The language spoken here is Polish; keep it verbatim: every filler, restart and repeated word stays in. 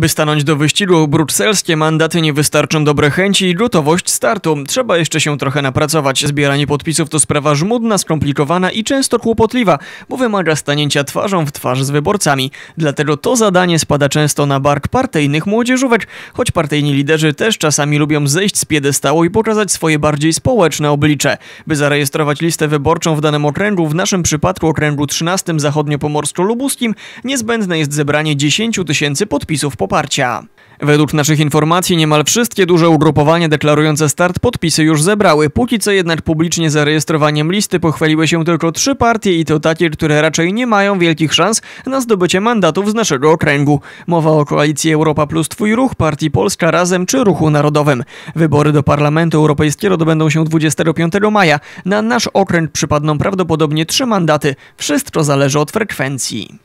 By stanąć do wyścigu, brukselskie mandaty nie wystarczą dobre chęci i gotowość startu. Trzeba jeszcze się trochę napracować. Zbieranie podpisów to sprawa żmudna, skomplikowana i często kłopotliwa, bo wymaga stanięcia twarzą w twarz z wyborcami. Dlatego to zadanie spada często na bark partyjnych młodzieżówek, choć partyjni liderzy też czasami lubią zejść z piedestału i pokazać swoje bardziej społeczne oblicze. By zarejestrować listę wyborczą w danym okręgu, w naszym przypadku okręgu trzynastym zachodnio-pomorsko-lubuskim, niezbędne jest zebranie dziesięciu tysięcy podpisów poparcia. Według naszych informacji niemal wszystkie duże ugrupowania deklarujące start podpisy już zebrały. Póki co jednak publicznie zarejestrowaniem listy pochwaliły się tylko trzy partie i to takie, które raczej nie mają wielkich szans na zdobycie mandatów z naszego okręgu. Mowa o koalicji Europa plus Twój Ruch, partii Polska Razem czy Ruchu Narodowym. Wybory do Parlamentu Europejskiego odbędą się dwudziestego piątego maja. Na nasz okręg przypadną prawdopodobnie trzy mandaty. Wszystko zależy od frekwencji.